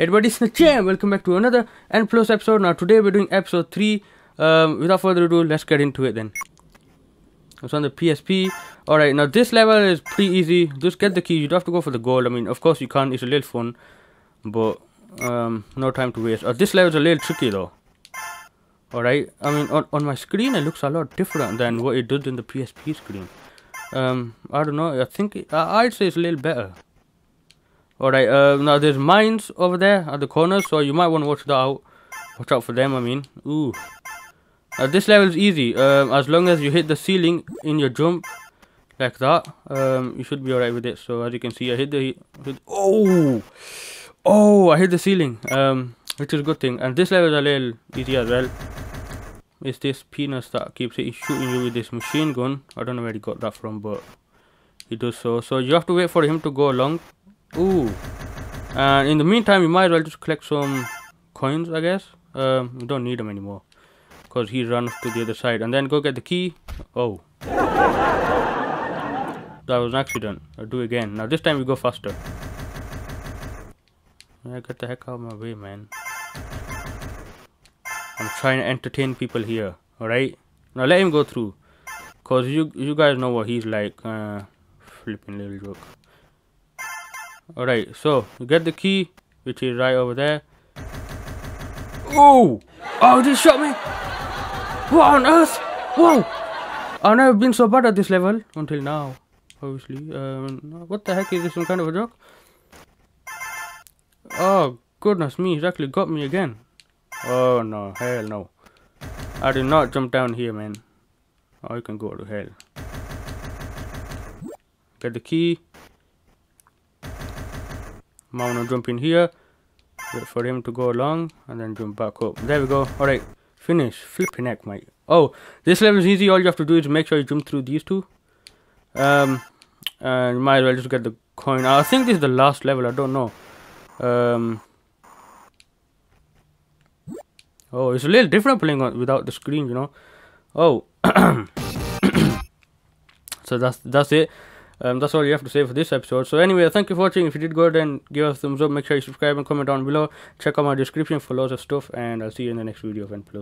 Hey everybody, it's Nacham. Welcome back to another N Plus episode. Now today we're doing episode 3. Without further ado, let's get into it then. It's on the PSP. Alright, now this level is pretty easy. Just get the key. You don't have to go for the gold. I mean, of course you can't. It's a little fun. But, no time to waste. This level is a little tricky though. Alright, I mean, on my screen it looks a lot different than what it did in the PSP screen. I don't know. I think, I'd say it's a little better. Alright, now there's mines over there at the corners, so you might want to watch that out. Watch out for them, I mean. Ooh. This level is easy. As long as you hit the ceiling in your jump, like that, you should be alright with it. So as you can see, I hit the... I hit the ceiling, which is a good thing. And this level is a little easy as well. It's this penis that keeps shooting you with this machine gun. I don't know where he got that from, but he does so. So you have to wait for him to go along. Ooh, and in the meantime you might as well just collect some coins, I guess. You don't need them anymore because he runs to the other side, and then go get the key. Oh, that was an accident. I'll do it again. Now this time we go faster. Yeah, get the heck out of my way, man. I'm trying to entertain people here. Alright, now let him go through, because you guys know what he's like. Flipping little joke. Alright, so you get the key, which is right over there. Oh! Oh, they shot me! What on earth? Whoa! I've never been so bad at this level until now, obviously. What the heck is this? Some kind of a joke? Oh, goodness me, he's actually got me again. Oh no, hell no. I did not jump down here, man. Oh, you can go to hell. Get the key. Now I'm gonna jump in here, wait for him to go along, and then jump back up. There we go. Alright, finish. Flipping heck, mate. Oh, this level is easy. All you have to do is make sure you jump through these two. And you might as well just get the coin. I think this is the last level, I don't know. Oh, it's a little different playing on without the screen, you know. Oh. So that's it. That's all you have to say for this episode. So anyway, thank you for watching. If you did, go ahead and give us a thumbs up. Make sure you subscribe and comment down below. Check out my description for lots of stuff, and I'll see you in the next video of N Plus.